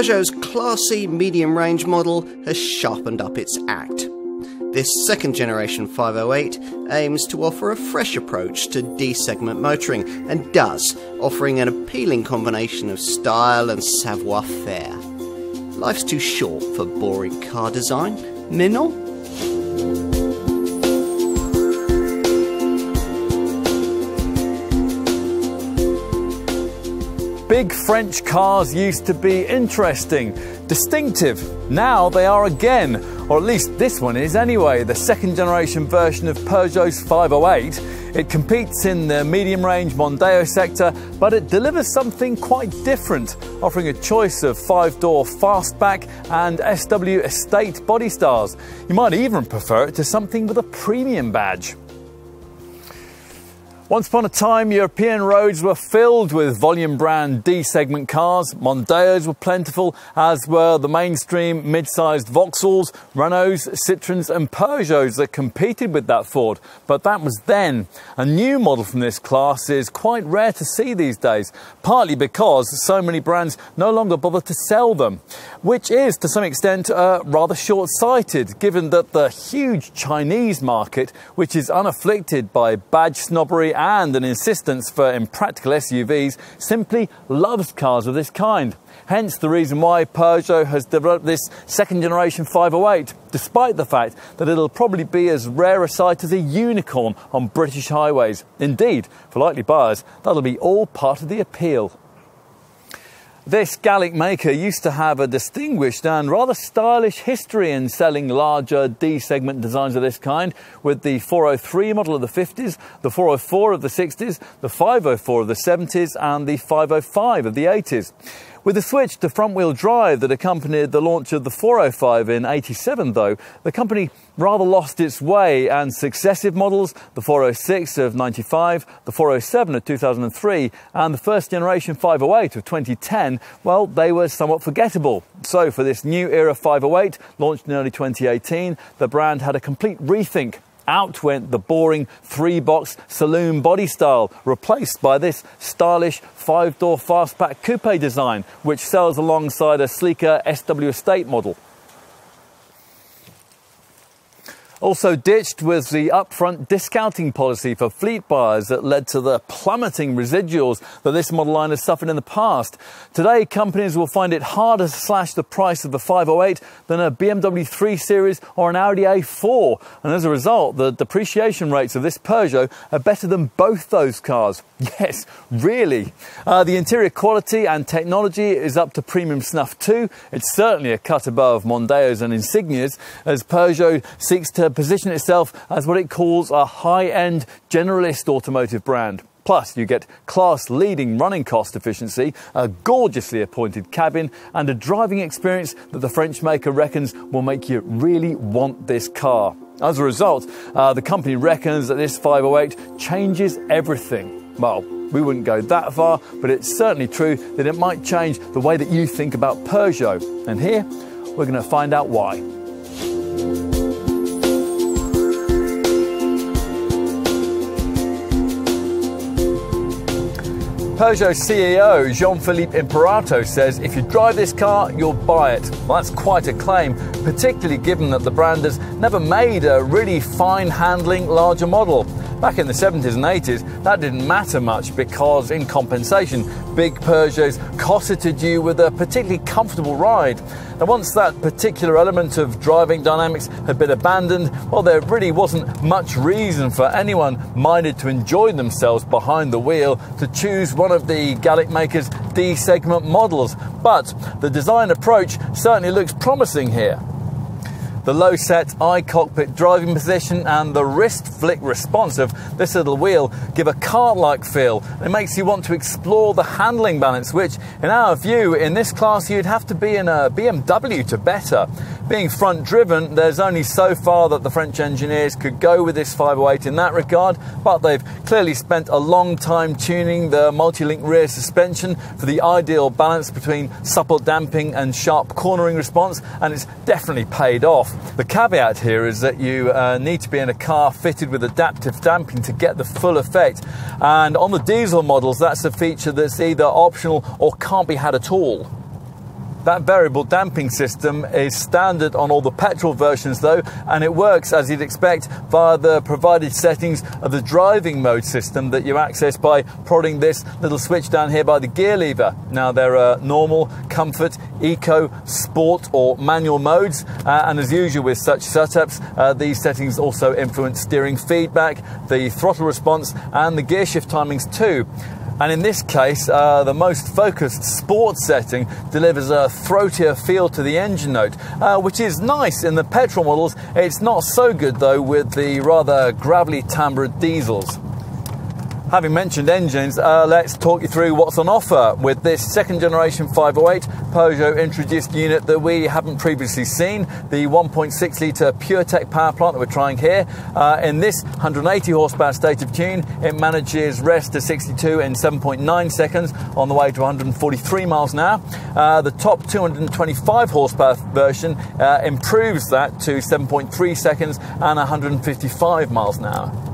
Peugeot's classy medium-range model has sharpened up its act. This second generation 508 aims to offer a fresh approach to D-segment motoring, and does, offering an appealing combination of style and savoir-faire. Life's too short for boring car design, Minnal? Big French cars used to be interesting, distinctive. Now they are again, or at least this one is anyway, the second generation version of Peugeot's 508. It competes in the medium range Mondeo sector, but it delivers something quite different, offering a choice of 5-door fastback and SW Estate body styles. You might even prefer it to something with a premium badge. Once upon a time, European roads were filled with volume brand D-segment cars. Mondeos were plentiful, as were the mainstream mid-sized Vauxhalls, Renaults, Citroens and Peugeots that competed with that Ford. But that was then. A new model from this class is quite rare to see these days, partly because so many brands no longer bother to sell them, which is, to some extent, rather short-sighted, given that the huge Chinese market, which is unafflicted by badge snobbery and an insistence for impractical SUVs, simply loves cars of this kind. Hence the reason why Peugeot has developed this second generation 508, despite the fact that it'll probably be as rare a sight as a unicorn on British highways. Indeed, for likely buyers, that'll be all part of the appeal. This Gallic maker used to have a distinguished and rather stylish history in selling larger D-segment designs of this kind, with the 403 model of the 50s, the 404 of the 60s, the 504 of the 70s and the 505 of the 80s. With the switch to front-wheel drive that accompanied the launch of the 405 in 87, though, the company rather lost its way, and successive models, the 406 of 95, the 407 of 2003 and the first generation 508 of 2010, well, they were somewhat forgettable. So for this new era 508, launched in early 2018, the brand had a complete rethink. Out went the boring 3-box saloon body style, replaced by this stylish 5-door fastback coupe design, which sells alongside a sleeker SW Estate model. Also ditched was the upfront discounting policy for fleet buyers that led to the plummeting residuals that this model line has suffered in the past. Today, companies will find it harder to slash the price of the 508 than a BMW 3 Series or an Audi A4, and as a result, the depreciation rates of this Peugeot are better than both those cars. Yes, really. The interior quality and technology is up to premium snuff too. It's certainly a cut above Mondeos and Insignias, as Peugeot seeks to position itself as what it calls a high-end generalist automotive brand. Plus, you get class-leading running cost efficiency, a gorgeously appointed cabin and a driving experience that the French maker reckons will make you really want this car. As a result, the company reckons that this 508 changes everything. Well, we wouldn't go that far, but it's certainly true that it might change the way that you think about Peugeot. And here, we're going to find out why. Peugeot CEO Jean-Philippe Imperato says, if you drive this car, you'll buy it. Well, that's quite a claim, particularly given that the brand has never made a really fine-handling larger model. Back in the 70s and 80s, that didn't matter much because, in compensation, big Peugeots cosseted you with a particularly comfortable ride. And once that particular element of driving dynamics had been abandoned, well, there really wasn't much reason for anyone minded to enjoy themselves behind the wheel to choose one of the Gallic maker's D-segment models. But the design approach certainly looks promising here. The low-set eye-cockpit driving position and the wrist-flick response of this little wheel give a cart-like feel. It makes you want to explore the handling balance, which, in our view, in this class you'd have to be in a BMW to better. Being front-driven, there's only so far that the French engineers could go with this 508 in that regard, but they've clearly spent a long time tuning the multi-link rear suspension for the ideal balance between supple damping and sharp cornering response, and it's definitely paid off. The caveat here is that you need to be in a car fitted with adaptive damping to get the full effect, and on the diesel models that's a feature that's either optional or can't be had at all. That variable damping system is standard on all the petrol versions though, and it works as you'd expect via the provided settings of the driving mode system that you access by prodding this little switch down here by the gear lever. Now there are normal, comfort, eco, sport or manual modes, and as usual with such setups, these settings also influence steering feedback, the throttle response and the gear shift timings too. And in this case, the most focused sport setting delivers a throatier feel to the engine note, which is nice in the petrol models. It's not so good though with the rather gravelly timbre diesels. Having mentioned engines, let's talk you through what's on offer with this second generation 508 Peugeot introduced unit that we haven't previously seen, the 1.6 litre PureTech power plant that we're trying here. In this 180 horsepower state of tune, it manages rest to 62 in 7.9 seconds on the way to 143 miles an hour. The top 225 horsepower version improves that to 7.3 seconds and 155 miles an hour.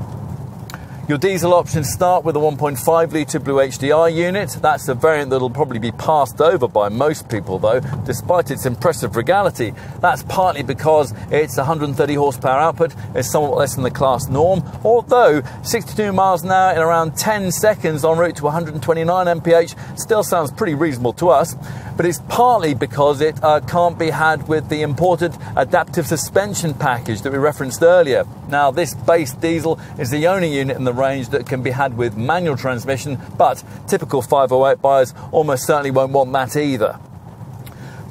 Your diesel options start with a 1.5 litre Blue HDI unit. That's a variant that'll probably be passed over by most people though, despite its impressive regality. That's partly because its 130 horsepower output is somewhat less than the class norm, although 62 miles an hour in around 10 seconds en route to 129 mph still sounds pretty reasonable to us. But it's partly because it can't be had with the imported adaptive suspension package that we referenced earlier. Now this base diesel is the only unit in the range that can be had with manual transmission, but typical 508 buyers almost certainly won't want that either.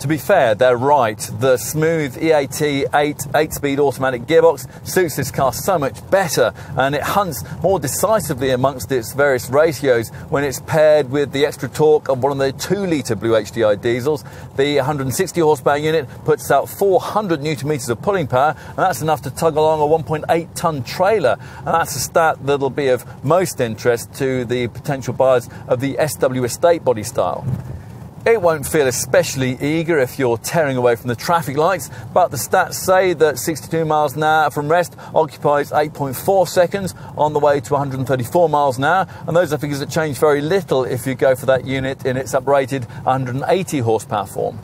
To be fair, they're right. The smooth EAT 8-speed automatic gearbox suits this car so much better, and it hunts more decisively amongst its various ratios when it's paired with the extra torque of one of the 2-litre Blue HDI diesels. The 160 horsepower unit puts out 400 Nm of pulling power, and that's enough to tug along a 1.8 tonne trailer. And that's a stat that'll be of most interest to the potential buyers of the SW Estate body style. It won't feel especially eager if you're tearing away from the traffic lights, but the stats say that 62 miles an hour from rest occupies 8.4 seconds on the way to 134 miles an hour, and those are figures that change very little if you go for that unit in its uprated 180 horsepower form.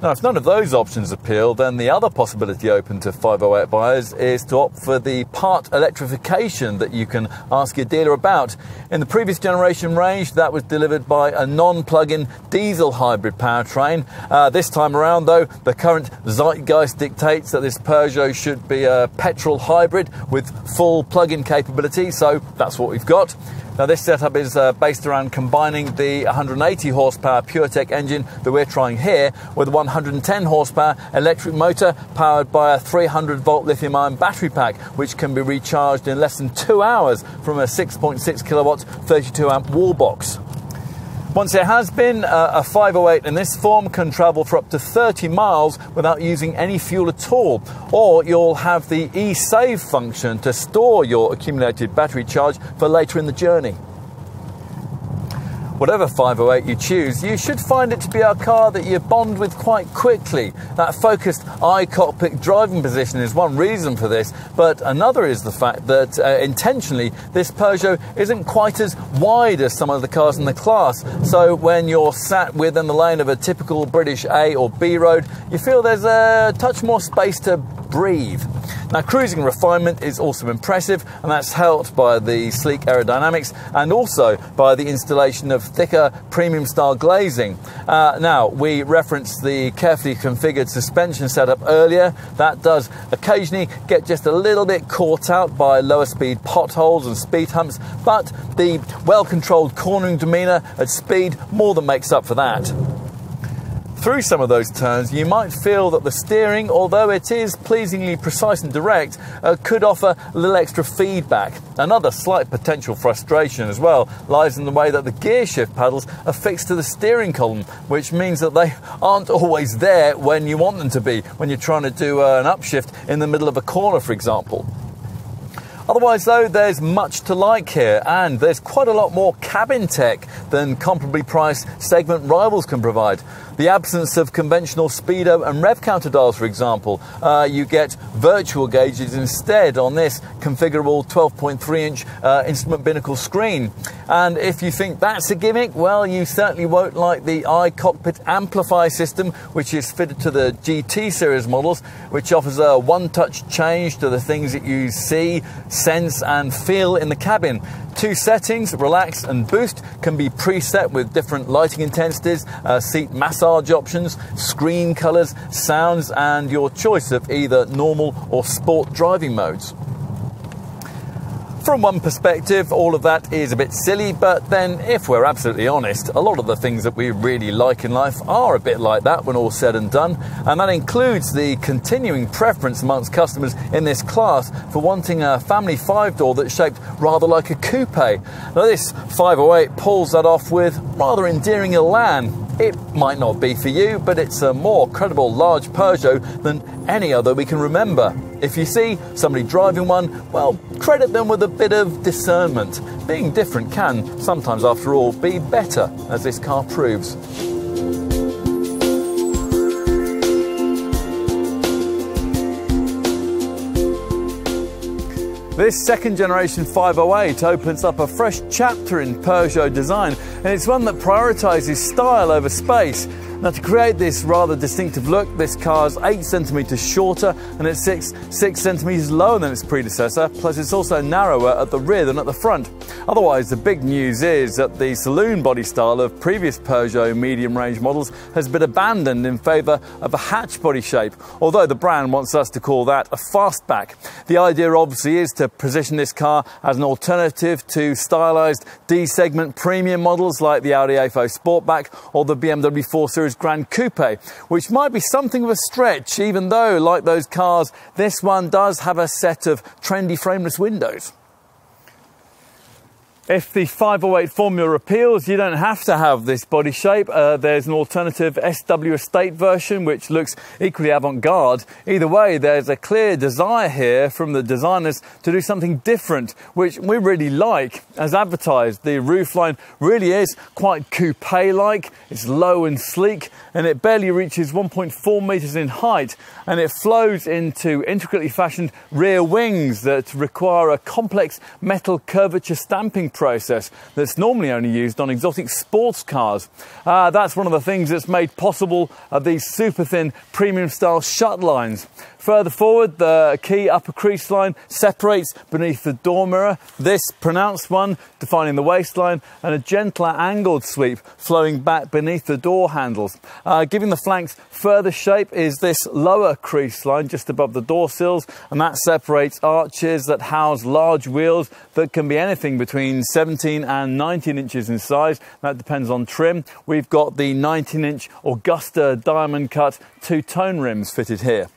Now, if none of those options appeal, then the other possibility open to 508 buyers is to opt for the part electrification that you can ask your dealer about. In the previous generation range, that was delivered by a non-plug-in diesel hybrid powertrain. This time around, though, the current zeitgeist dictates that this Peugeot should be a petrol hybrid with full plug-in capability, so that's what we've got. Now this setup is based around combining the 180 horsepower PureTech engine that we're trying here with a 110 horsepower electric motor powered by a 300 volt lithium ion battery pack, which can be recharged in less than 2 hours from a 6.6 kilowatt 32 amp wall box. Once it has been, a 508 in this form can travel for up to 30 miles without using any fuel at all. Or you'll have the e-save function to store your accumulated battery charge for later in the journey. Whatever 508 you choose, you should find it to be a car that you bond with quite quickly. That focused eye cockpit driving position is one reason for this, but another is the fact that intentionally this Peugeot isn't quite as wide as some of the cars in the class. So when you're sat within the lane of a typical British A or B road, you feel there's a touch more space to breathe. Now, cruising refinement is also impressive, and that's helped by the sleek aerodynamics and also by the installation of thicker premium style glazing. Now, we referenced the carefully configured suspension setup earlier. That does occasionally get just a little bit caught out by lower speed potholes and speed humps, but the well-controlled cornering demeanour at speed more than makes up for that. Through some of those turns, you might feel that the steering, although it is pleasingly precise and direct, could offer a little extra feedback. Another slight potential frustration as well lies in the way that the gear shift paddles are fixed to the steering column, which means that they aren't always there when you want them to be, when you're trying to do an upshift in the middle of a corner, for example. Otherwise though, there's much to like here, and there's quite a lot more cabin tech than comparably priced segment rivals can provide. the absence of conventional speedo and rev counter dials, for example. You get virtual gauges instead on this configurable 12.3-inch instrument binnacle screen. And if you think that's a gimmick, well, you certainly won't like the iCockpit Amplify system, which is fitted to the GT series models, which offers a one-touch change to the things that you see, sense and feel in the cabin. Two settings, relax and boost, can be preset with different lighting intensities, seat massage options, screen colors, sounds, and your choice of either normal or sport driving modes. From one perspective, all of that is a bit silly, but then if we're absolutely honest, a lot of the things that we really like in life are a bit like that when all said and done, and that includes the continuing preference amongst customers in this class for wanting a family 5-door that's shaped rather like a coupe. Now this 508 pulls that off with rather endearing Elan. It might not be for you, but it's a more credible large Peugeot than any other we can remember. If you see somebody driving one, well, credit them with a bit of discernment. Being different can sometimes, after all, be better, as this car proves. This second generation 508 opens up a fresh chapter in Peugeot design, and it's one that prioritises style over space. Now, to create this rather distinctive look, this car's 8 centimetres shorter and it's 6 centimetres lower than its predecessor, plus it's also narrower at the rear than at the front. Otherwise, the big news is that the saloon body style of previous Peugeot medium range models has been abandoned in favour of a hatch body shape, although the brand wants us to call that a fastback. The idea obviously is to position this car as an alternative to stylised D-segment premium models like the Audi A4 Sportback or the BMW 4 Series Grand Coupe, which might be something of a stretch, even though, like those cars, this one does have a set of trendy frameless windows. If the 508 formula appeals, you don't have to have this body shape. There's an alternative SW Estate version which looks equally avant-garde. Either way, there's a clear desire here from the designers to do something different, which we really like. As advertised, the roofline really is quite coupe-like. It's low and sleek, and it barely reaches 1.4 metres in height, and it flows into intricately fashioned rear wings that require a complex metal curvature stamping process that's normally only used on exotic sports cars. That's one of the things that's made possible these super thin premium style shut lines. Further forward, the key upper crease line separates beneath the door mirror, this pronounced one defining the waistline, and a gentler angled sweep flowing back beneath the door handles. Giving the flanks further shape is this lower crease line just above the door sills, and that separates arches that house large wheels that can be anything between 17 and 19 inches in size. That depends on trim. We've got the 19-inch Augusta diamond cut two-tone rims fitted here.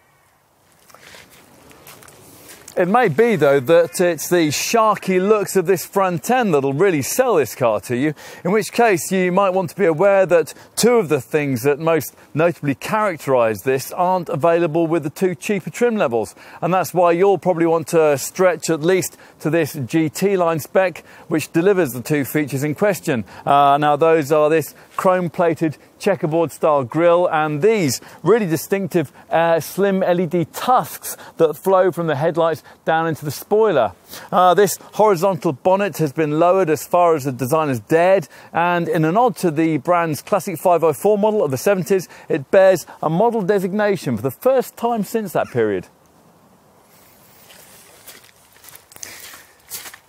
It may be, though, that it's the sharky looks of this front end that'll really sell this car to you, in which case you might want to be aware that two of the things that most notably characterise this aren't available with the two cheaper trim levels, and that's why you'll probably want to stretch at least to this GT line spec, which delivers the two features in question. Now, those are this chrome-plated checkerboard style grille and these really distinctive slim LED tusks that flow from the headlights down into the spoiler. This horizontal bonnet has been lowered as far as the designers dared, and in a nod to the brand's classic 504 model of the 70s, it bears a model designation for the first time since that period.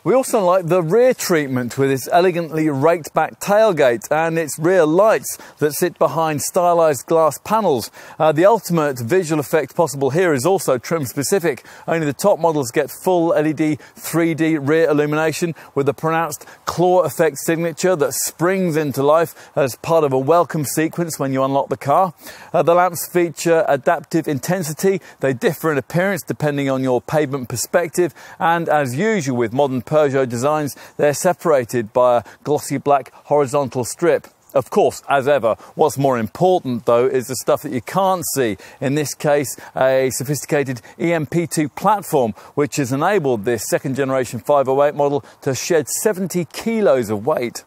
We also like the rear treatment with its elegantly raked back tailgate and its rear lights that sit behind stylised glass panels. The ultimate visual effect possible here is also trim specific. Only the top models get full LED 3D rear illumination with a pronounced claw effect signature that springs into life as part of a welcome sequence when you unlock the car. The lamps feature adaptive intensity. They differ in appearance depending on your pavement perspective, and as usual with modern Peugeot designs, they're separated by a glossy black horizontal strip. Of course, as ever, what's more important, though, is the stuff that you can't see. In this case, a sophisticated EMP2 platform, which has enabled this second generation 508 model to shed 70 kilos of weight.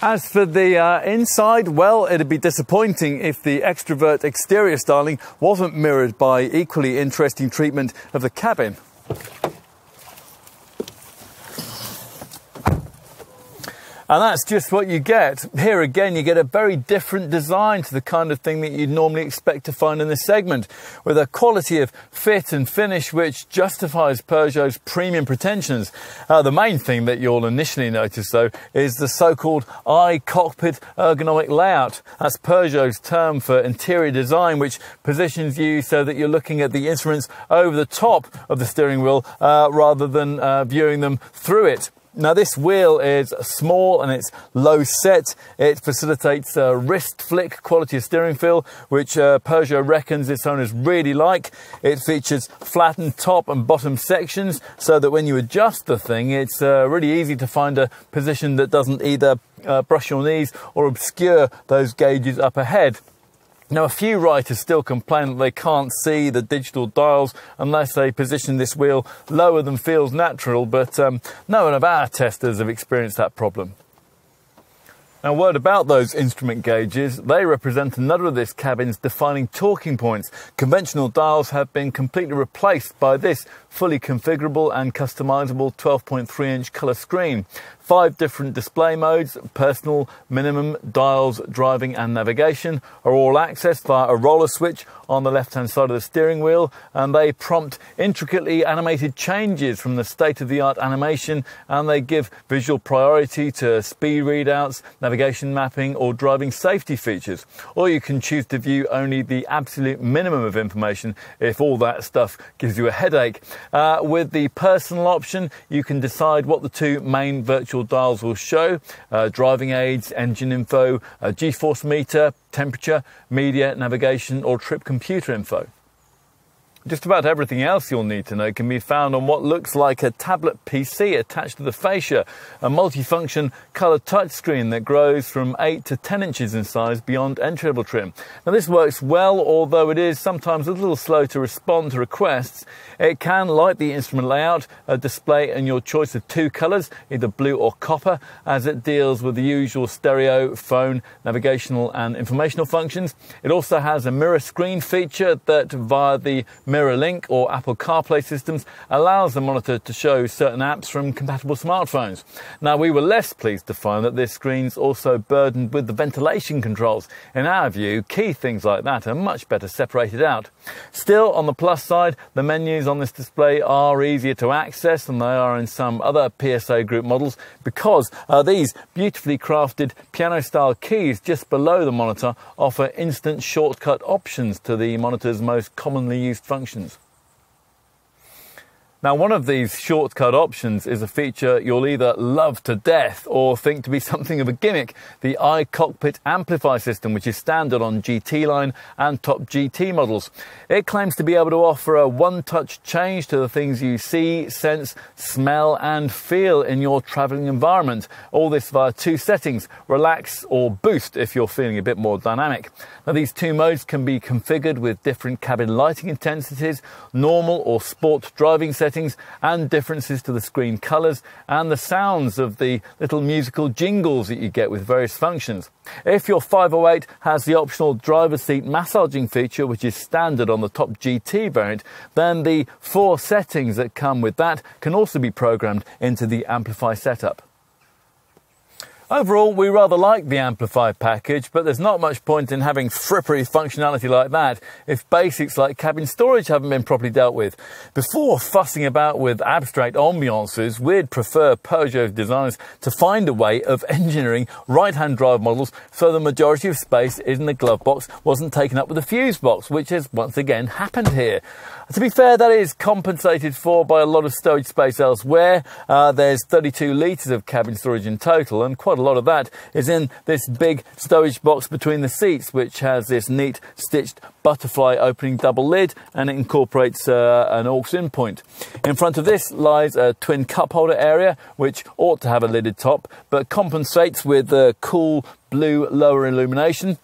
As for the inside, well, it'd be disappointing if the extrovert exterior styling wasn't mirrored by equally interesting treatment of the cabin. And that's just what you get. Here again, you get a very different design to the kind of thing that you'd normally expect to find in this segment, with a quality of fit and finish which justifies Peugeot's premium pretensions. The main thing that you'll initially notice, though, is the so-called i-cockpit ergonomic layout. That's Peugeot's term for interior design, which positions you so that you're looking at the instruments over the top of the steering wheel rather than viewing them through it. Now, this wheel is small and it's low set. It facilitates a wrist flick quality of steering feel, which Peugeot reckons its owners really like. It features flattened top and bottom sections so that when you adjust the thing, it's really easy to find a position that doesn't either brush your knees or obscure those gauges up ahead. Now, a few writers still complain that they can't see the digital dials unless they position this wheel lower than feels natural, but no one of our testers have experienced that problem. Now, a word about those instrument gauges. They represent another of this cabin's defining talking points. Conventional dials have been completely replaced by this fully configurable and customizable 12.3-inch color screen. 5 different display modes, personal, minimum, dials, driving and navigation, are all accessed via a roller switch on the left-hand side of the steering wheel, and they prompt intricately animated changes from the state-of-the-art animation, and they give visual priority to speed readouts, navigation mapping or driving safety features. Or you can choose to view only the absolute minimum of information if all that stuff gives you a headache. With the personal option, you can decide what the 2 main virtual dials will show: driving aids, engine info, G-force meter, temperature, media, navigation or trip computer info. Just about everything else you'll need to know can be found on what looks like a tablet PC attached to the fascia, a multifunction colour touchscreen that grows from 8 to 10 inches in size beyond entry-level trim. Now, this works well, although it is sometimes a little slow to respond to requests. It can, like the instrument layout, display in your choice of 2 colours, either blue or copper, as it deals with the usual stereo, phone, navigational and informational functions. It also has a mirror screen feature that, via the MirrorLink or Apple CarPlay systems, allows the monitor to show certain apps from compatible smartphones. Now, we were less pleased to find that this screen's also burdened with the ventilation controls. In our view, key things like that are much better separated out. Still, on the plus side, the menus on this display are easier to access than they are in some other PSA Group models, because these beautifully crafted piano-style keys just below the monitor offer instant shortcut options to the monitor's most commonly used functions. Now, one of these shortcut options is a feature you'll either love to death or think to be something of a gimmick: the i-cockpit amplify system, which is standard on GT Line and top GT models. It claims to be able to offer a one-touch change to the things you see, sense, smell and feel in your travelling environment. All this via 2 settings: relax or boost if you're feeling a bit more dynamic. Now, these 2 modes can be configured with different cabin lighting intensities, normal or sport driving settings, and differences to the screen colours and the sounds of the little musical jingles that you get with various functions. If your 508 has the optional driver's seat massaging feature, which is standard on the top GT variant, then the 4 settings that come with that can also be programmed into the Amplify setup. Overall, we rather like the Amplify package, but there's not much point in having frippery functionality like that if basics like cabin storage haven't been properly dealt with. Before fussing about with abstract ambiances, we'd prefer Peugeot's designers to find a way of engineering right-hand drive models so the majority of space in the glove box wasn't taken up with the fuse box, which has once again happened here. To be fair, that is compensated for by a lot of storage space elsewhere. There's 32 litres of cabin storage in total, and quite a lot of that is in this big stowage box between the seats, which has this neat stitched butterfly opening double lid, and it incorporates an aux-in point. In front of this lies a twin cup holder area, which ought to have a lidded top, but compensates with the cool blue lower illumination.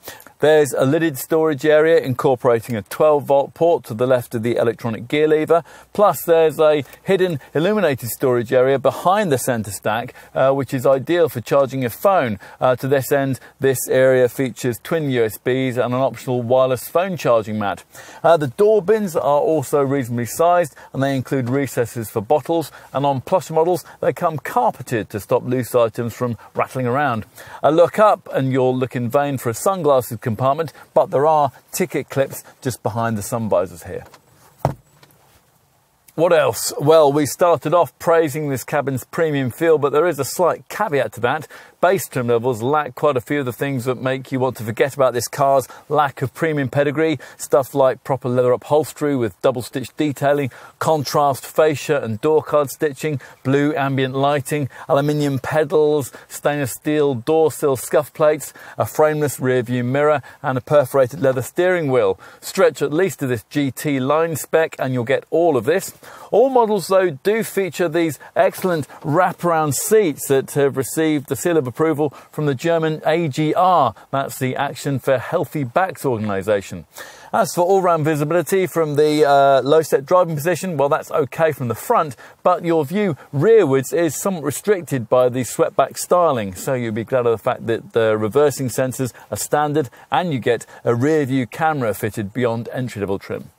There's a lidded storage area incorporating a 12-volt port to the left of the electronic gear lever, plus there's a hidden illuminated storage area behind the center stack, which is ideal for charging your phone. To this end, this area features twin USBs and an optional wireless phone charging mat. The door bins are also reasonably sized, and they include recesses for bottles, and on plush models they come carpeted to stop loose items from rattling around. A look up and you'll look in vain for a sunglasses compartment, but there are ticket clips just behind the sun visors here. What else? Well, we started off praising this cabin's premium feel, but there is a slight caveat to that. Base trim levels lack quite a few of the things that make you want to forget about this car's lack of premium pedigree. Stuff like proper leather upholstery with double-stitched detailing, contrast fascia and door card stitching, blue ambient lighting, aluminium pedals, stainless steel door sill scuff plates, a frameless rear-view mirror, and a perforated leather steering wheel. Stretch at least to this GT line spec and you'll get all of this. All models, though, do feature these excellent wraparound seats that have received the seal of approval from the German AGR, that's the Action for Healthy Backs organisation. As for all-round visibility from the low-set driving position, well, that's okay from the front, but your view rearwards is somewhat restricted by the swept-back styling, so you'll be glad of the fact that the reversing sensors are standard and you get a rear-view camera fitted beyond entry-level trim.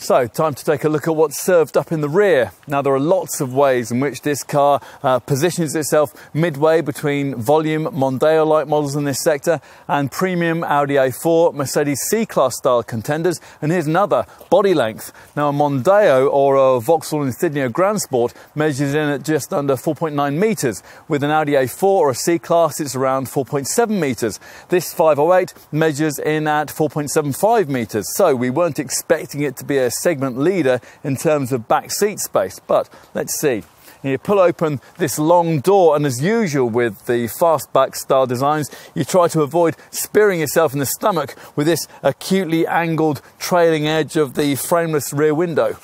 So, time to take a look at what's served up in the rear. Now, there are lots of ways in which this car positions itself midway between volume Mondeo-like models in this sector and premium Audi A4 Mercedes C-Class style contenders. And here's another, body length. Now, a Mondeo or a Vauxhall Insignia Grand Sport measures in at just under 4.9 metres. With an Audi A4 or a C-Class, it's around 4.7 metres. This 508 measures in at 4.75 metres. So, we weren't expecting it to be a segment leader in terms of back seat space, but let's see. You pull open this long door, and as usual with the fastback style designs, you try to avoid spearing yourself in the stomach with this acutely angled trailing edge of the frameless rear window.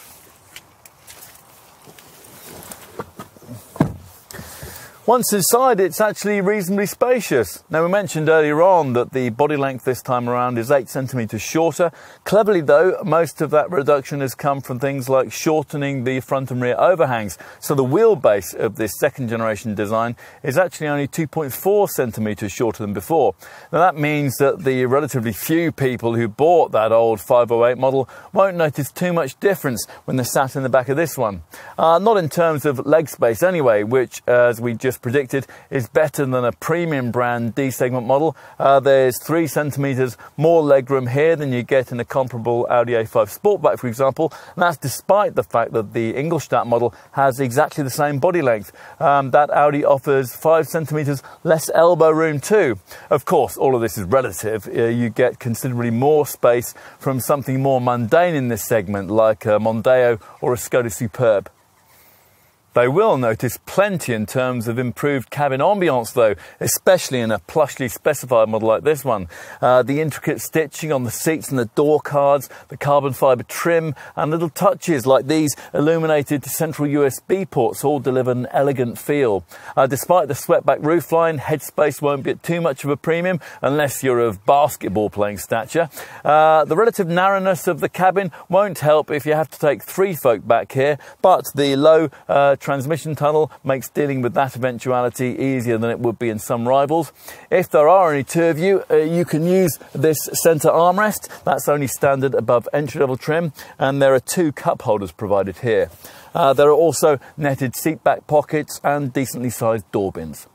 Once inside, it's actually reasonably spacious. Now, we mentioned earlier on that the body length this time around is 8 centimetres shorter. Cleverly, though, most of that reduction has come from things like shortening the front and rear overhangs. So the wheelbase of this second generation design is actually only 2.4 centimetres shorter than before. Now, that means that the relatively few people who bought that old 508 model won't notice too much difference when they're sat in the back of this one. Not in terms of leg space anyway, which, as we just predicted, is better than a premium brand D-segment model. There's 3 centimetres more legroom here than you get in a comparable Audi A5 Sportback, for example, and that's despite the fact that the Ingolstadt model has exactly the same body length. That Audi offers 5 centimetres less elbow room too. Of course, all of this is relative. You get considerably more space from something more mundane in this segment, like a Mondeo or a Skoda Superb. They will notice plenty in terms of improved cabin ambience, though, especially in a plushly specified model like this one. The intricate stitching on the seats and the door cards, the carbon fibre trim, and little touches like these illuminated central USB ports all deliver an elegant feel. Despite the swept-back roofline, headspace won't be too much of a premium unless you're of basketball-playing stature. The relative narrowness of the cabin won't help if you have to take three folk back here, but the low transmission tunnel makes dealing with that eventuality easier than it would be in some rivals. If there are only two of you, you can use this centre armrest. That's only standard above entry-level trim, and there are two cup holders provided here. There are also netted seat back pockets and decently sized door bins.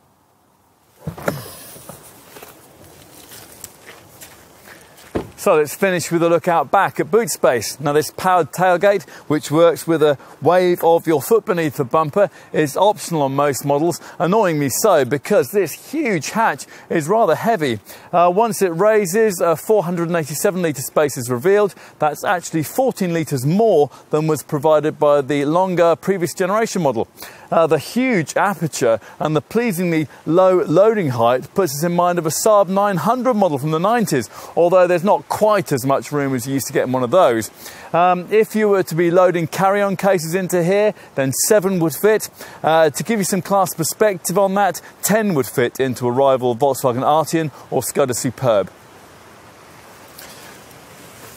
So let's finish with a look out back at boot space. Now, this powered tailgate, which works with a wave of your foot beneath the bumper, is optional on most models, annoyingly so, because this huge hatch is rather heavy. Once it raises, a 487 litre space is revealed. That's actually 14 litres more than was provided by the longer previous generation model. The huge aperture and the pleasingly low loading height puts us in mind of a Saab 900 model from the 90s, although there's not quite as much room as you used to get in one of those. If you were to be loading carry-on cases into here, then 7 would fit. To give you some class perspective on that, 10 would fit into a rival Volkswagen Arteon or Skoda Superb.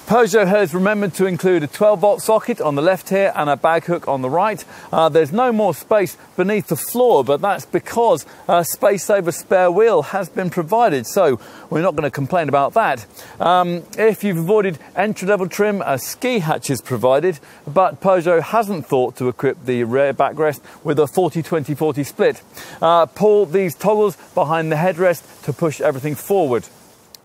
Peugeot has remembered to include a 12-volt socket on the left here and a bag hook on the right. There's no more space beneath the floor, but that's because a space saver spare wheel has been provided, so we're not going to complain about that. If you've avoided entry-level trim, a ski hatch is provided, but Peugeot hasn't thought to equip the rear backrest with a 40-20-40 split. Pull these toggles behind the headrest to push everything forward.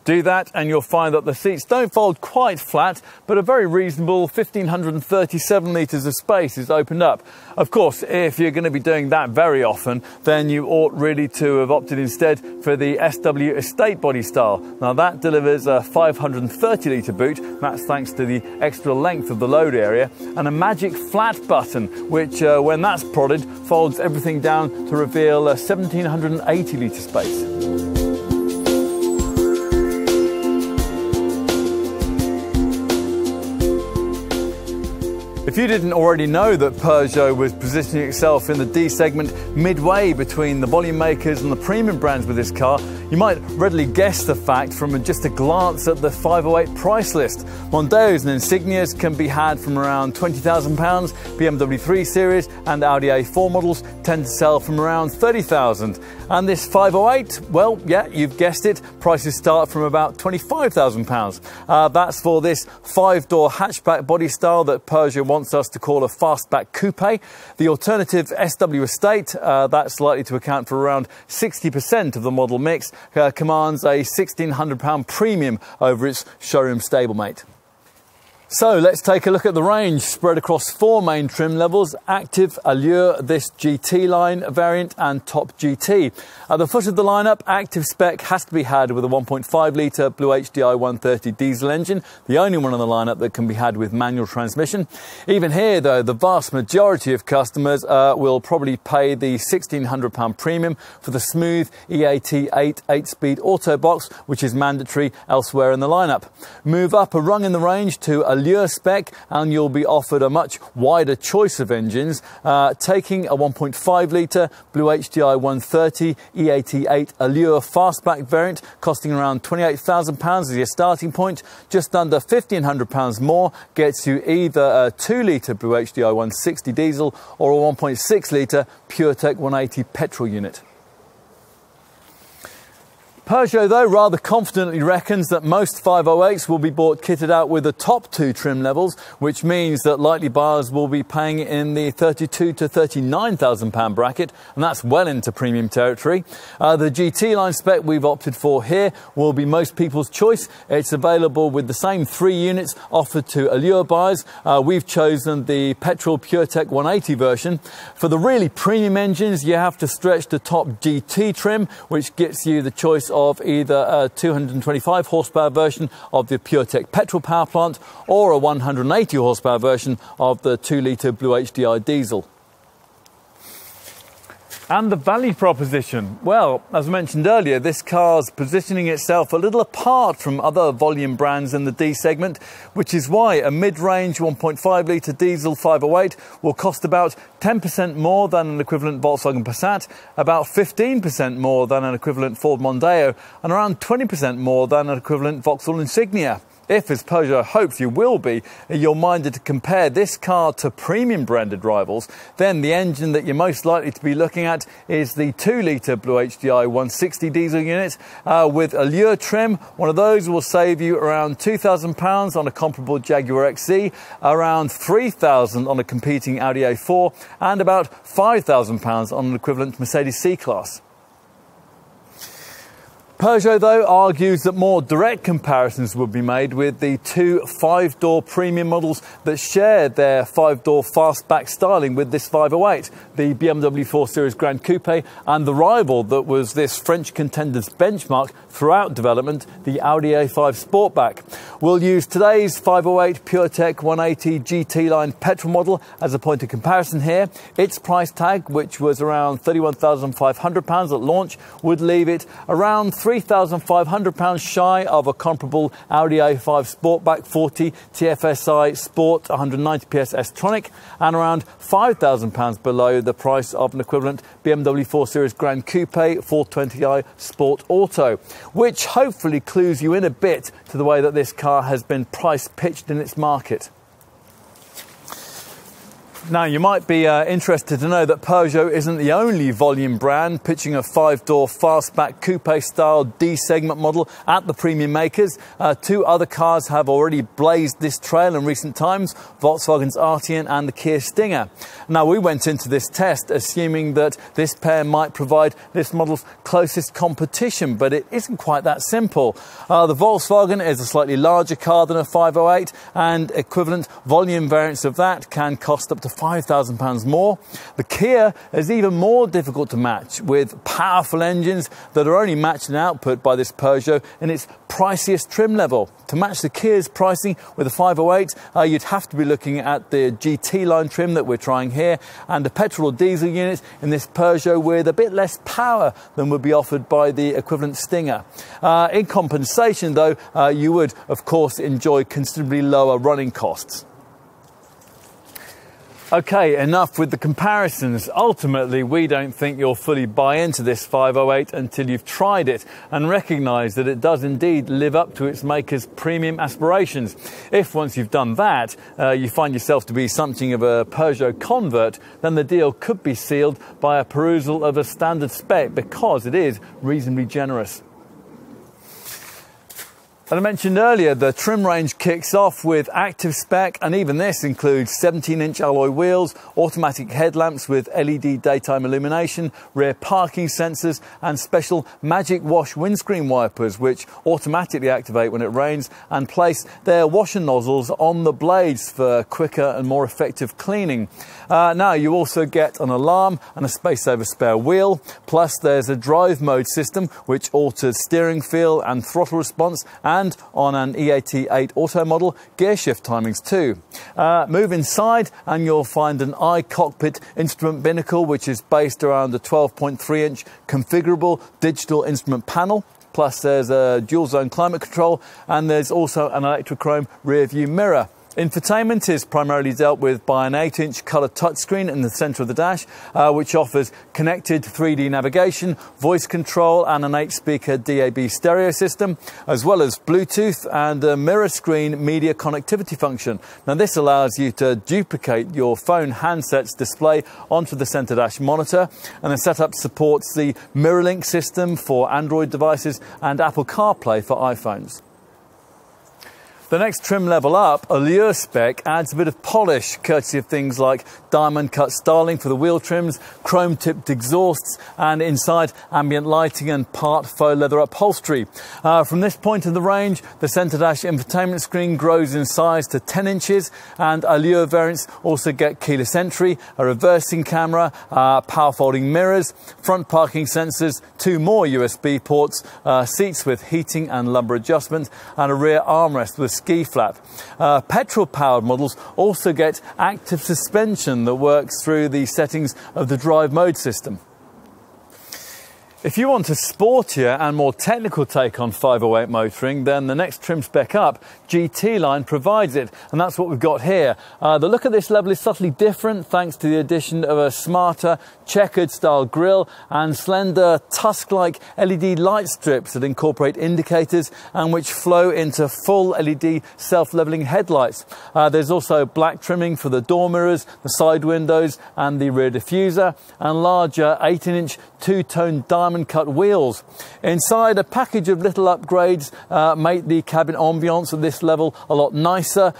Do that and you'll find that the seats don't fold quite flat, but a very reasonable 1,537 litres of space is opened up. Of course, if you're going to be doing that very often, then you ought really to have opted instead for the SW Estate body style. Now that delivers a 530 litre boot, that's thanks to the extra length of the load area, and a magic flat button, which when that's prodded, folds everything down to reveal a 1,780 litre space. If you didn't already know that Peugeot was positioning itself in the D segment midway between the volume makers and the premium brands with this car, you might readily guess the fact from just a glance at the 508 price list. Mondeos and Insignias can be had from around £20,000, BMW 3 Series and Audi A4 models tend to sell from around £30,000. And this 508, well, yeah, you've guessed it, prices start from about £25,000. That's for this 5-door hatchback body style that Peugeot wants us to call a fastback coupe. The alternative SW Estate, that's likely to account for around 60% of the model mix, commands a £1,600 premium over its showroom stablemate. So let's take a look at the range spread across 4 main trim levels: Active, Allure, this GT line variant and Top GT. At the foot of the lineup, Active spec has to be had with a 1.5 litre Blue HDI 130 diesel engine, the only one on the lineup that can be had with manual transmission. Even here though, the vast majority of customers will probably pay the £1,600 premium for the smooth EAT8 8-speed autobox, which is mandatory elsewhere in the lineup. Move up a rung in the range to Allure spec and you'll be offered a much wider choice of engines, taking a 1.5 litre Blue HDI 130 EAT8 Allure fastback variant costing around £28,000 as your starting point. Just under £1,500 more gets you either a 2 litre Blue HDI 160 diesel or a 1.6 litre PureTech 180 petrol unit. Peugeot, though, rather confidently reckons that most 508s will be bought kitted out with the top 2 trim levels, which means that likely buyers will be paying in the £32,000 to £39,000 bracket, and that's well into premium territory. The GT line spec we've opted for here will be most people's choice. It's available with the same 3 units offered to Allure buyers. We've chosen the petrol PureTech 180 version. For the really premium engines, you have to stretch the Top GT trim, which gets you the choice of either a 225 horsepower version of the PureTech petrol power plant or a 180 horsepower version of the 2 litre Blue HDI diesel. And the value proposition. Well, as I mentioned earlier, this car's positioning itself a little apart from other volume brands in the D segment, which is why a mid-range 1.5 litre diesel 508 will cost about 10% more than an equivalent Volkswagen Passat, about 15% more than an equivalent Ford Mondeo, and around 20% more than an equivalent Vauxhall Insignia. If, as Peugeot hopes you will be, you're minded to compare this car to premium branded rivals, then the engine that you're most likely to be looking at is the 2 litre Blue HDI 160 diesel unit. With Allure trim, one of those will save you around £2,000 on a comparable Jaguar XZ, around £3,000 on a competing Audi A4, and about £5,000 on an equivalent Mercedes C-Class. Peugeot, though, argues that more direct comparisons would be made with the 2 5-door premium models that share their 5-door fastback styling with this 508, the BMW 4 Series Grand Coupe and the rival that was this French contender's benchmark throughout development, the Audi A5 Sportback. We'll use today's 508 PureTech 180 GT line petrol model as a point of comparison here. Its price tag, which was around £31,500 at launch, would leave it around £3,500 shy of a comparable Audi A5 Sportback 40 TFSI Sport 190PS S-Tronic, and around £5,000 below the price of an equivalent BMW 4 Series Grand Coupe 420i Sport Auto, which hopefully clues you in a bit to the way that this car has been price-pitched in its market. Now, you might be interested to know that Peugeot isn't the only volume brand pitching a five-door fastback coupe-style D-segment model at the premium makers. Two other cars have already blazed this trail in recent times, Volkswagen's Arteon and the Kia Stinger. Now, we went into this test assuming that this pair might provide this model's closest competition, but it isn't quite that simple. The Volkswagen is a slightly larger car than a 508, and equivalent volume variants of that can cost up to £5,000 more. The Kia is even more difficult to match, with powerful engines that are only matched in output by this Peugeot in its priciest trim level. To match the Kia's pricing with a 508, you'd have to be looking at the GT line trim that we're trying here, and the petrol or diesel unit in this Peugeot with a bit less power than would be offered by the equivalent Stinger. In compensation though, you would of course enjoy considerably lower running costs. Okay, enough with the comparisons. Ultimately, we don't think you'll fully buy into this 508 until you've tried it and recognise that it does indeed live up to its maker's premium aspirations. If once you've done that, you find yourself to be something of a Peugeot convert, then the deal could be sealed by a perusal of a standard spec, because it is reasonably generous. And I mentioned earlier, the trim range kicks off with active spec, and even this includes 17-inch alloy wheels, automatic headlamps with LED daytime illumination, rear parking sensors, and special Magic Wash windscreen wipers, which automatically activate when it rains and place their washer nozzles on the blades for quicker and more effective cleaning. Now, you also get an alarm and a space-saver spare wheel, plus there's a drive mode system which alters steering feel and throttle response, and on an EAT8 Auto model, gear shift timings too. Move inside and you'll find an iCockpit instrument binnacle, which is based around a 12.3-inch configurable digital instrument panel. Plus there's a dual-zone climate control, and there's also an electrochrome rear-view mirror. Infotainment is primarily dealt with by an 8-inch colour touchscreen in the centre of the dash, which offers connected 3D navigation, voice control, and an 8-speaker DAB stereo system, as well as Bluetooth and a mirror screen media connectivity function. Now, this allows you to duplicate your phone handset's display onto the centre dash monitor, and the setup supports the MirrorLink system for Android devices and Apple CarPlay for iPhones. The next trim level up, Allure Spec, adds a bit of polish, courtesy of things like diamond-cut styling for the wheel trims, chrome-tipped exhausts, and inside, ambient lighting and part faux leather upholstery. From this point in the range, the centre dash infotainment screen grows in size to 10 inches, and Allure variants also get keyless entry, a reversing camera, power-folding mirrors, front parking sensors, two more USB ports, seats with heating and lumbar adjustment, and a rear armrest with ski flap. Petrol-powered models also get active suspension that works through the settings of the drive mode system. If you want a sportier and more technical take on 508 motoring, then the next trim spec up, GT line, provides it, and that's what we've got here. The look at this level is subtly different thanks to the addition of a smarter checkered style grille and slender tusk-like LED light strips that incorporate indicators and which flow into full LED self-leveling headlights. There's also black trimming for the door mirrors, the side windows and the rear diffuser, and larger 18-inch two-tone diamond cut wheels. Inside, a package of little upgrades make the cabin ambiance at this level a lot nicer.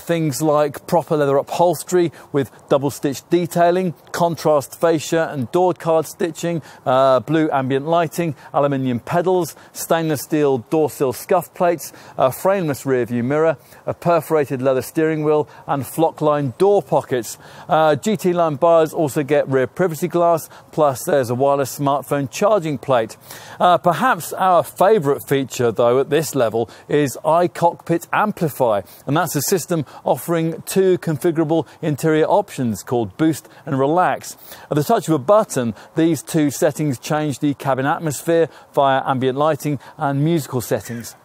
Things like proper leather upholstery with double-stitched detailing, contrast fascia and door card stitching, blue ambient lighting, aluminium pedals, stainless steel door sill scuff plates, a frameless rear-view mirror, a perforated leather steering wheel and flock-lined door pockets. GT line buyers also get rear privacy glass, plus there's a wireless smartphone charger charging plate. Perhaps our favourite feature though at this level is iCockpit Amplify, and that's a system offering two configurable interior options called Boost and Relax. At the touch of a button, these two settings change the cabin atmosphere via ambient lighting and musical settings.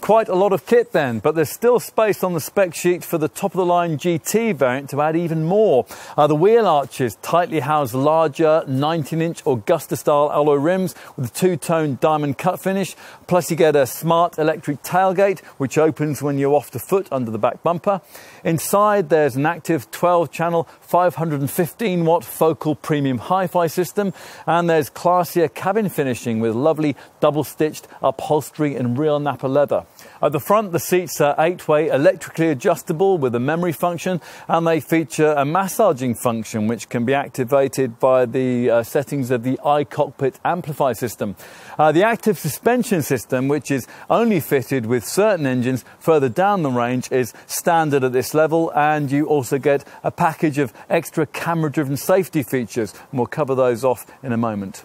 Quite a lot of kit then, but there's still space on the spec sheet for the top-of-the-line GT variant to add even more. The wheel arches tightly house larger 19-inch Augusta-style alloy rims with a two-tone diamond cut finish, plus you get a smart electric tailgate which opens when you're off the foot under the back bumper. Inside there's an active 12-channel 515-watt Focal premium hi-fi system, and there's classier cabin finishing with lovely double-stitched upholstery in real Napa leather. At the front, the seats are 8-way electrically adjustable with a memory function, and they feature a massaging function which can be activated by the settings of the iCockpit Amplify system. The active suspension system, which is only fitted with certain engines further down the range, is standard at this level, and you also get a package of extra camera-driven safety features, and we'll cover those off in a moment.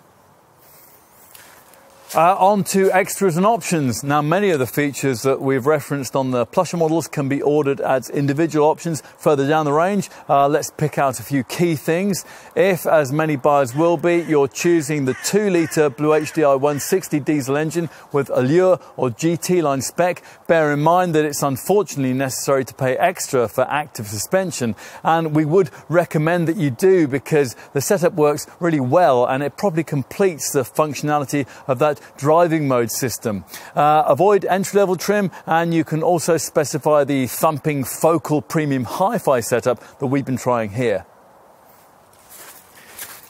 On to extras and options. Now, many of the features that we've referenced on the plusher models can be ordered as individual options further down the range. Let's pick out a few key things. If, as many buyers will be, you're choosing the 2-litre Blue HDI 160 diesel engine with Allure or GT line spec, bear in mind that it's unfortunately necessary to pay extra for active suspension, and we would recommend that you do, because the setup works really well and it probably completes the functionality of that driving mode system. Avoid entry-level trim, and you can also specify the thumping Focal premium hi-fi setup that we've been trying here.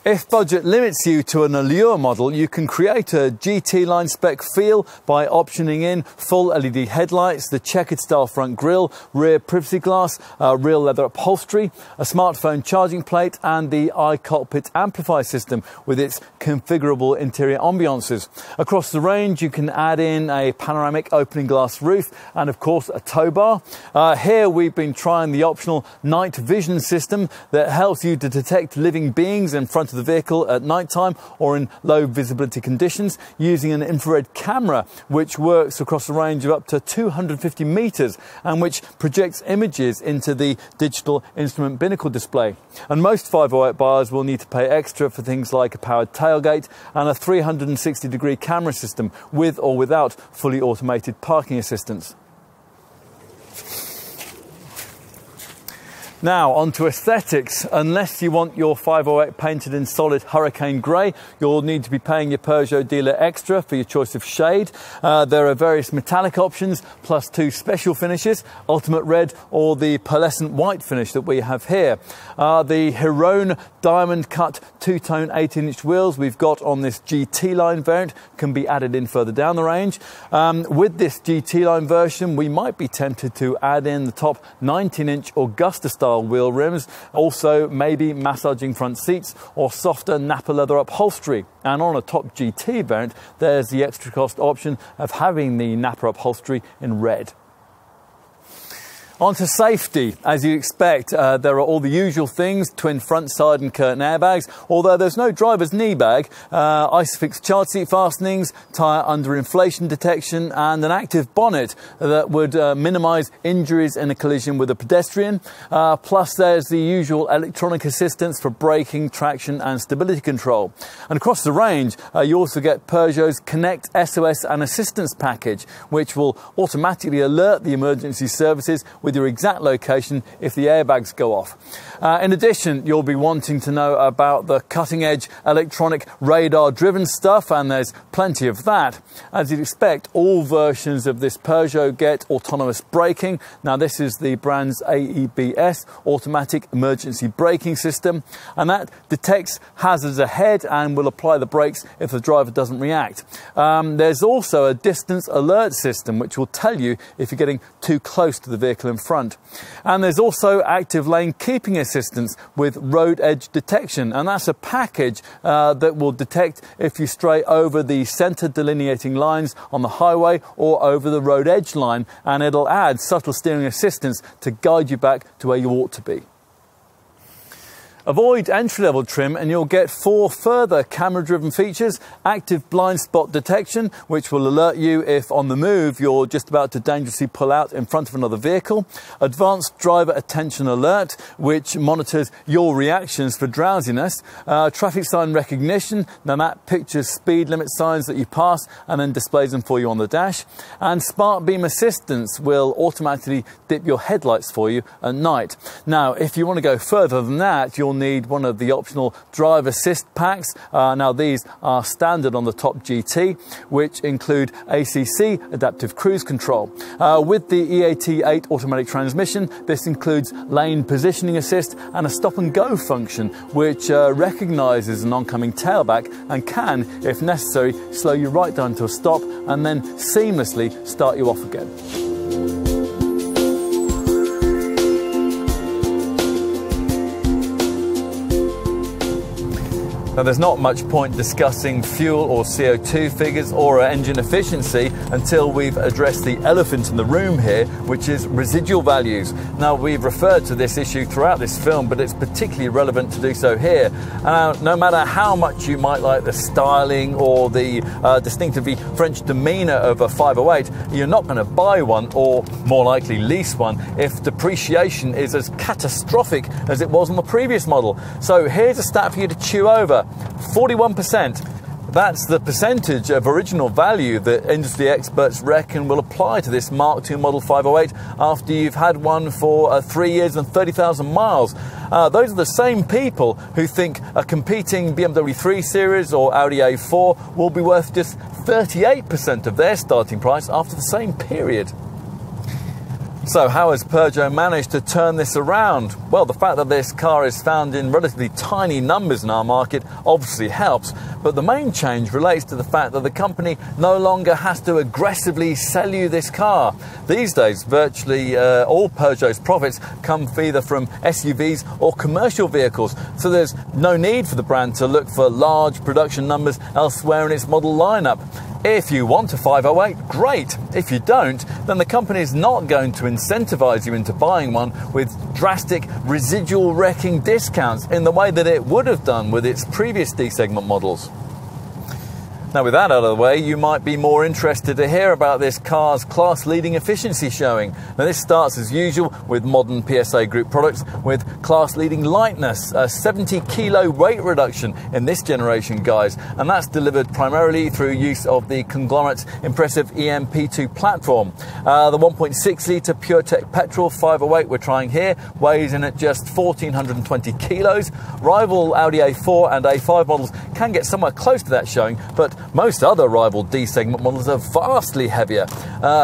If budget limits you to an Allure model, you can create a GT line spec feel by optioning in full LED headlights, the checkered style front grille, rear privacy glass, real leather upholstery, a smartphone charging plate, and the iCockpit Amplify system with its configurable interior ambiances. Across the range, you can add in a panoramic opening glass roof and, of course, a tow bar. Here we've been trying the optional night vision system that helps you to detect living beings in front of the vehicle at night time or in low visibility conditions using an infrared camera, which works across a range of up to 250 meters and which projects images into the digital instrument binnacle display. And most 508 buyers will need to pay extra for things like a powered tailgate and a 360-degree camera system with or without fully automated parking assistance. Now, on to aesthetics. Unless you want your 508 painted in solid hurricane grey, you'll need to be paying your Peugeot dealer extra for your choice of shade. There are various metallic options, plus two special finishes, Ultimate Red or the pearlescent white finish that we have here. The Hirone diamond cut two-tone 18-inch wheels we've got on this GT line variant can be added in further down the range. With this GT line version, we might be tempted to add in the top 19-inch Augusta style wheel rims, also maybe massaging front seats or softer Napa leather upholstery. And on a top GT variant, there's the extra cost option of having the Napa upholstery in red. On to safety. As you'd expect, there are all the usual things, twin front, side and curtain airbags, although there's no driver's knee bag, ISOFIX child seat fastenings, tyre underinflation detection and an active bonnet that would minimise injuries in a collision with a pedestrian. Plus there's the usual electronic assistance for braking, traction and stability control. And across the range, you also get Peugeot's Connect SOS and Assistance Package, which will automatically alert the emergency services with your exact location if the airbags go off. In addition, you'll be wanting to know about the cutting-edge electronic radar-driven stuff, and there's plenty of that. As you'd expect, all versions of this Peugeot get autonomous braking. Now, this is the brand's AEBS, Automatic Emergency Braking System, and that detects hazards ahead and will apply the brakes if the driver doesn't react. There's also a distance alert system, which will tell you if you're getting too close to the vehicle in front. And there's also active lane keeping assistance with road edge detection, and that's a package that will detect if you stray over the centre delineating lines on the highway or over the road edge line, and it'll add subtle steering assistance to guide you back to where you ought to be. Avoid entry-level trim and you'll get 4 further camera-driven features: active blind spot detection, which will alert you if on the move you're just about to dangerously pull out in front of another vehicle; advanced driver attention alert, which monitors your reactions for drowsiness; traffic sign recognition, now that pictures speed limit signs that you pass and then displays them for you on the dash; and smart beam assistance will automatically dip your headlights for you at night. Now, if you want to go further than that, you'll need one of the optional drive assist packs. Now these are standard on the Top GT, which include ACC, adaptive cruise control. With the EAT8 automatic transmission, this includes lane positioning assist and a stop and go function, which recognizes an oncoming tailback and can, if necessary, slow you right down to a stop and then seamlessly start you off again. Now, there's not much point discussing fuel or CO2 figures or engine efficiency until we've addressed the elephant in the room here, which is residual values. Now, we've referred to this issue throughout this film, but it's particularly relevant to do so here. No matter how much you might like the styling or the distinctively French demeanor of a 508, you're not going to buy one, or more likely lease one, if depreciation is as catastrophic as it was on the previous model. So here's a stat for you to chew over. 41%. That's the percentage of original value that industry experts reckon will apply to this Mark II Model 508 after you've had one for 3 years and 30,000 miles. Those are the same people who think a competing BMW 3 Series or Audi A4 will be worth just 38% of their starting price after the same period. So how has Peugeot managed to turn this around? Well, the fact that this car is found in relatively tiny numbers in our market obviously helps, but the main change relates to the fact that the company no longer has to aggressively sell you this car. These days, virtually all Peugeot's profits come either from SUVs or commercial vehicles, so there's no need for the brand to look for large production numbers elsewhere in its model lineup. If you want a 508, great. If you don't, then the company is not going to incentivize you into buying one with drastic residual wrecking discounts in the way that it would have done with its previous D-segment models. Now, with that out of the way, you might be more interested to hear about this car's class-leading efficiency showing. Now, this starts, as usual, with modern PSA Group products with class-leading lightness, a 70-kilo weight reduction in this generation, guys, and that's delivered primarily through use of the conglomerate's impressive EMP2 platform. The 1.6-litre PureTech petrol 508 we're trying here weighs in at just 1,420 kilos. Rival Audi A4 and A5 models can get somewhere close to that showing, but most other rival D-segment models are vastly heavier.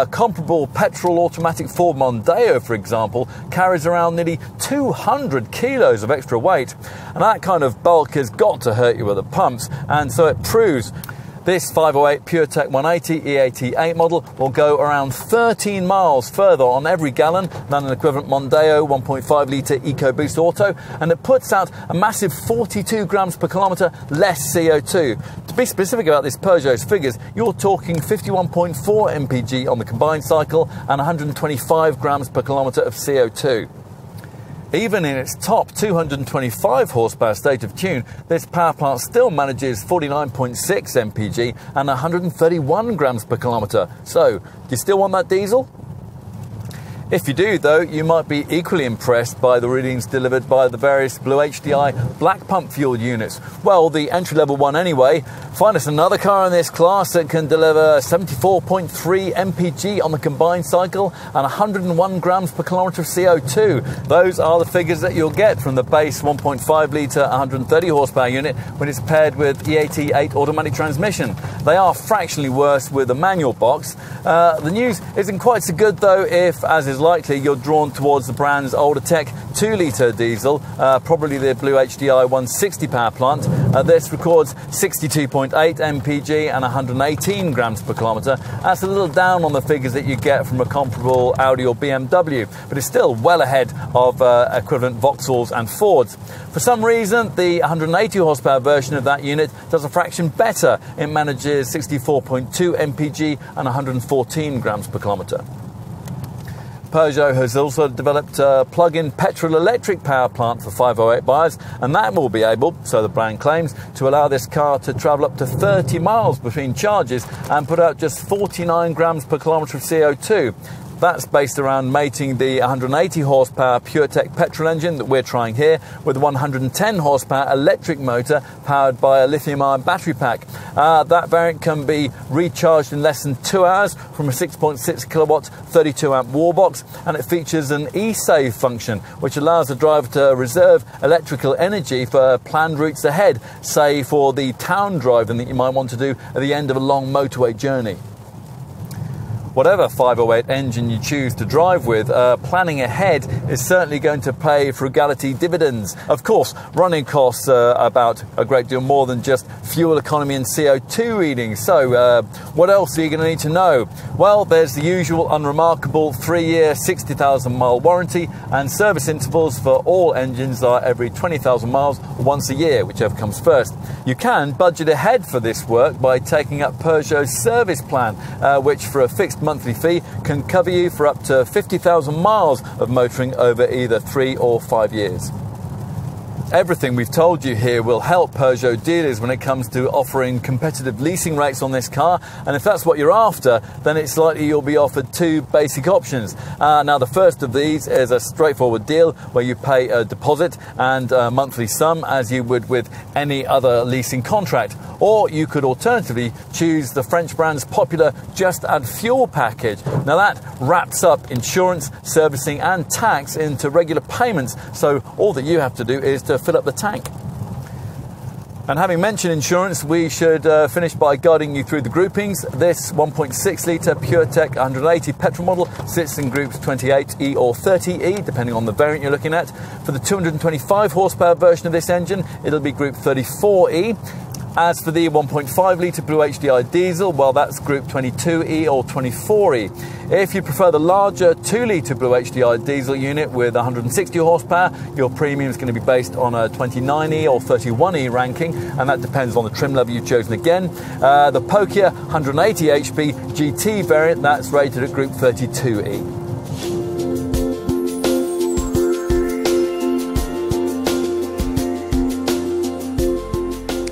Comparable petrol automatic Ford Mondeo, for example, carries around nearly 200 kilos of extra weight, and that kind of bulk has got to hurt you at the pumps, and so it proves. This 508 PureTech 180 EAT8 model will go around 13 miles further on every gallon than an equivalent Mondeo 1.5-litre EcoBoost Auto, and it puts out a massive 42 grams per kilometre less CO2. To be specific about this Peugeot's figures, you're talking 51.4 mpg on the combined cycle and 125 grams per kilometre of CO2. Even in its top 225 horsepower state of tune, this power plant still manages 49.6 mpg and 131 grams per kilometre. So, do you still want that diesel? If you do, though, you might be equally impressed by the readings delivered by the various Blue HDI black pump fuel units. Well, the entry-level one anyway. Find us another car in this class that can deliver 74.3 mpg on the combined cycle and 101 grams per kilometre of CO2. Those are the figures that you'll get from the base 1.5 litre 130 horsepower unit when it's paired with EAT8 automatic transmission. They are fractionally worse with a manual box. The news isn't quite so good, though, if, as is likely, you're drawn towards the brand's older tech 2-litre diesel, probably the Blue HDI 160 power plant. This records 62.8 mpg and 118 grams per kilometre. That's a little down on the figures that you get from a comparable Audi or BMW, but it's still well ahead of equivalent Vauxhalls and Fords. For some reason, the 180 horsepower version of that unit does a fraction better. It manages 64.2 mpg and 114 grams per kilometre. Peugeot has also developed a plug-in petrol-electric power plant for 508 buyers, and that will be able, so the brand claims, to allow this car to travel up to 30 miles between charges and put out just 49 grams per kilometre of CO2. That's based around mating the 180 horsepower PureTech petrol engine that we're trying here with a 110 horsepower electric motor powered by a lithium-ion battery pack. That variant can be recharged in less than 2 hours from a 6.6 kilowatt 32 amp wallbox, and it features an e-save function which allows the driver to reserve electrical energy for planned routes ahead, say for the town driving that you might want to do at the end of a long motorway journey. Whatever 508 engine you choose to drive with, planning ahead is certainly going to pay frugality dividends. Of course, running costs about a great deal more than just fuel economy and CO2 readings. So what else are you going to need to know? Well, there's the usual unremarkable 3-year, 60,000 mile warranty, and service intervals for all engines are every 20,000 miles or once a year, whichever comes first. You can budget ahead for this work by taking up Peugeot's service plan, which for a fixed monthly fee can cover you for up to 50,000 miles of motoring over either 3 or 5 years. Everything we've told you here will help Peugeot dealers when it comes to offering competitive leasing rates on this car, and if that's what you're after, then it's likely you'll be offered two basic options. Now the first of these is a straightforward deal where you pay a deposit and a monthly sum as you would with any other leasing contract, or you could alternatively choose the French brand's popular Just Add Fuel package. Now that wraps up insurance, servicing and tax into regular payments, so all that you have to do is to fill up the tank. And having mentioned insurance, we should finish by guiding you through the groupings. This 1.6 litre PureTech 180 petrol model sits in groups 28E or 30E, depending on the variant you're looking at. For the 225 horsepower version of this engine, it'll be group 34E. As for the 1.5 litre Blue HDI diesel, well, that's group 22E or 24E. If you prefer the larger 2-litre Blue HDI diesel unit with 160 horsepower, your premium is going to be based on a 29E or 31E ranking, and that depends on the trim level you've chosen again. The Peugeot 180 HP GT variant, that's rated at Group 32E.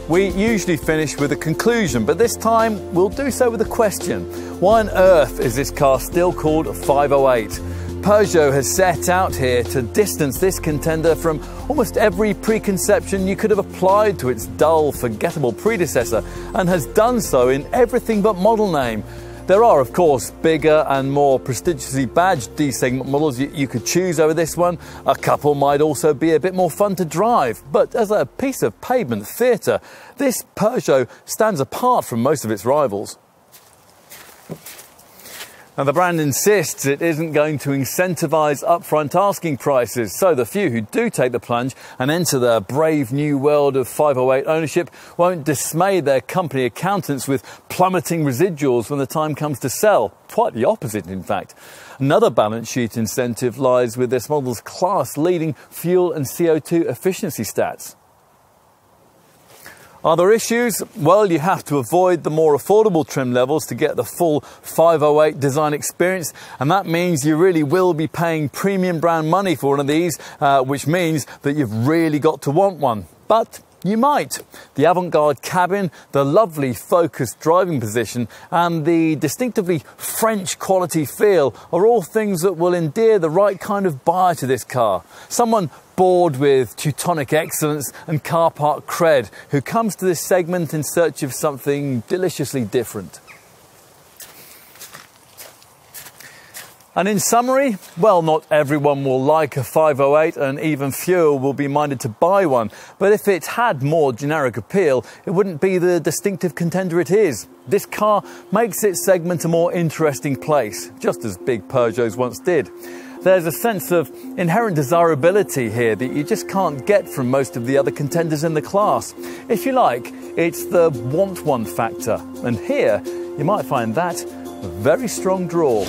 We usually finish with a conclusion, but this time we'll do so with a question. Why on earth is this car still called 508? Peugeot has set out here to distance this contender from almost every preconception you could have applied to its dull, forgettable predecessor, and has done so in everything but model name. There are, of course, bigger and more prestigiously badged D-segment models you could choose over this one. A couple might also be a bit more fun to drive, but as a piece of pavement theatre, this Peugeot stands apart from most of its rivals. Now, the brand insists it isn't going to incentivise upfront asking prices, so the few who do take the plunge and enter the brave new world of 508 ownership won't dismay their company accountants with plummeting residuals when the time comes to sell. Quite the opposite, in fact. Another balance sheet incentive lies with this model's class-leading fuel and CO2 efficiency stats. Are there issues? Well, you have to avoid the more affordable trim levels to get the full 508 design experience, and that means you really will be paying premium brand money for one of these, which means that you've really got to want one. But you might. The avant-garde cabin, the lovely focused driving position and the distinctively French quality feel are all things that will endear the right kind of buyer to this car. Someone bored with Teutonic excellence and car park cred who comes to this segment in search of something deliciously different. And in summary, well, not everyone will like a 508 and even fewer will be minded to buy one. But if it had more generic appeal, it wouldn't be the distinctive contender it is. This car makes its segment a more interesting place, just as big Peugeots once did. There's a sense of inherent desirability here that you just can't get from most of the other contenders in the class. If you like, it's the want one factor. And here, you might find that a very strong draw.